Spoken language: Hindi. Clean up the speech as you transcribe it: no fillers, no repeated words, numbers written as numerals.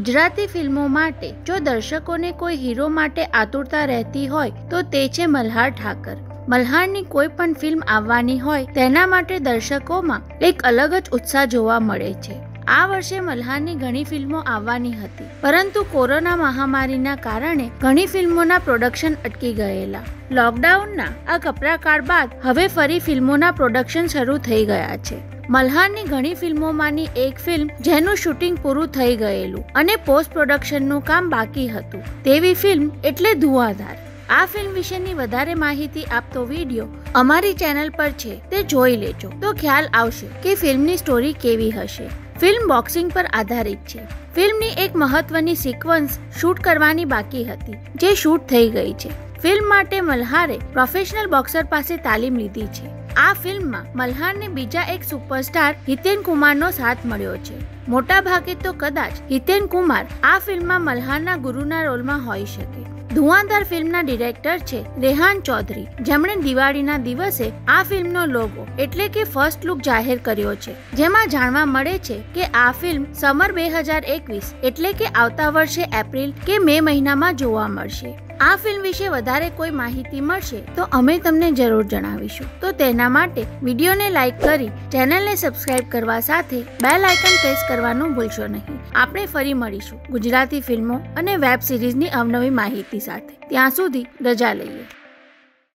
गुजराती फिल्मों माटे जो दर्शकों ने कोई हीरो माटे आतुरता रहती होय तो ते छे मल्हार ठाकर। मल्हारनी कोई पण फिल्म आववानी होय तेना माटे दर्शकोमां एक अलग ज उत्साह जोवा मळे छे। आ वर्षे मल्हारनी घणी फिल्मों आववानी हती परंतु कोरोना महामारीना कारणे घणी फिल्मोना प्रोडक्शन अटकी गयेला। लॉकडाउनना आ कपरा काळ बाद हवे फरी फिल्मोना प्रोडक्शन शरू थई गया छे। मल्हारनी घणी फिल्मोमांनी एक फिल्म जेनु शूटिंग पूरू थई गयेलू अने पोस्ट प्रोडक्शननुं काम बाकी हतुं तेवी फिल्म एटले धुआंधार। आ फिल्म विशेनी वधारे माहिती आपतो वीडियो अमारी चेनल पर छे ते जोई लेजो तो ख्याल आवशे के फिल्मनी स्टोरी केवी हशे। फिल्म बॉक्सिंग पर आधारित छे। फिल्मनी एक महत्वनी सीक्वन्स शूट करवानी बाकी हती जे शूट थई गई छे। फिल्म माटे मल्हारे प्रोफेशनल बॉक्सर पासे तालीम लीधी छे। आ फिल्म मां मल्हार ने बीजा एक सुपरस्टार हितेन कुमार नो साथ मळ्यो छे। मोटा भागे तो कदाच हितेन कुमार आ फिल्म मां मल्हारना गुरुना रोलमां होई शके। धुआंधार फिल्मना डिरेक्टर छे रेहान चौधरी जेमणे दिवाळीना दिवसे आ फिल्मनो लोगो एटले के फर्स्ट लुक जाहेर कर्यो छे। जेमां जाणवा मळे छे के आ फिल्म समर 2021 एटले के आवता वर्षे एप्रिल के मे महीनामां जोवा मळशे। आ फिल्म विषे वधारे कोई माहिती मळशे तो अमे तमने जरूर जणावीशुं तो तेना माटे विडियोने लाइक करी चेनलने सब्सक्राइब करवा साथे बेल आइकन प्रेस करवानुं भूलशो नहीं। आपणे फरी मळीशुं गुजराती फिल्मों अने वेब सीरीजनी अवनवी माहिती साथे। त्यां सुधी रजा लईए।